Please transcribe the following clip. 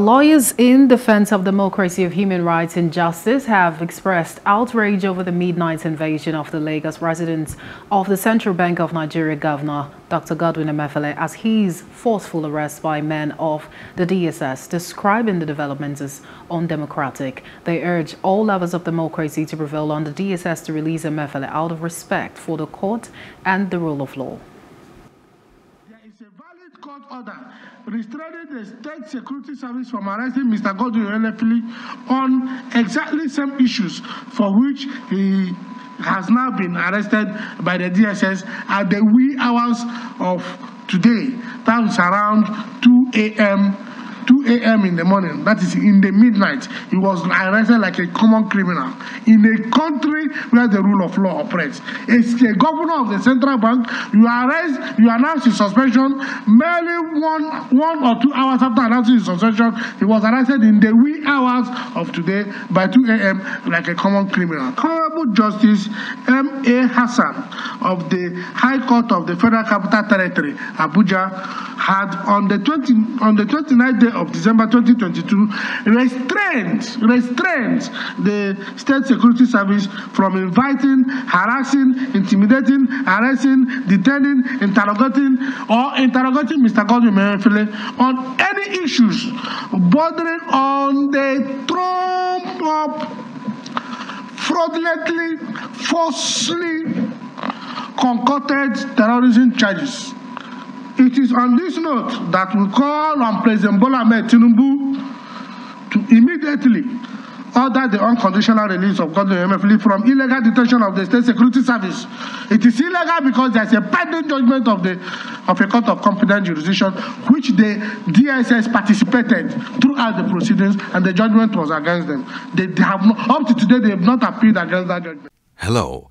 Lawyers in defense of democracy, of human rights and justice have expressed outrage over the midnight invasion of the Lagos residence of the Central Bank of Nigeria Governor Dr. Godwin Emefiele as his forceful arrest by men of the DSS, describing the developments as undemocratic. They urge all levels of democracy to prevail on the DSS to release Emefiele out of respect for the court and the rule of law. Court order restraining the State Security Service from arresting Mr. Godwin Emefiele on exactly same issues for which he has now been arrested by the DSS at the wee hours of today. That was around 2 a.m. in the morning. That is in the midnight. He was arrested like a common criminal in a country where the rule of law operates. It's the governor of the Central Bank. You arrest, you announce his suspension. Merely one or two hours after announcing his suspension, he was arrested in the wee hours of today by 2 a.m. like a common criminal. Honorable Justice M. A. Hassan of the High Court of the Federal Capital Territory, Abuja, had on the 29th day of December 2022 restrains the State Security Service from inviting, harassing, intimidating, arresting, detaining, interrogating Mr. Godwin Emefiele on any issues bordering on the trumped up, fraudulently, falsely concocted terrorism charges. It is on this note that we call on President Bola Ahmed Tinubu to immediately order the unconditional release of Godwin Emefiele from illegal detention of the State Security Service. It is illegal because there is a pending judgment of a court of competent jurisdiction which the DSS participated throughout the proceedings, and the judgment was against them. They have not, up to today, they have not appealed against that judgment. Hello,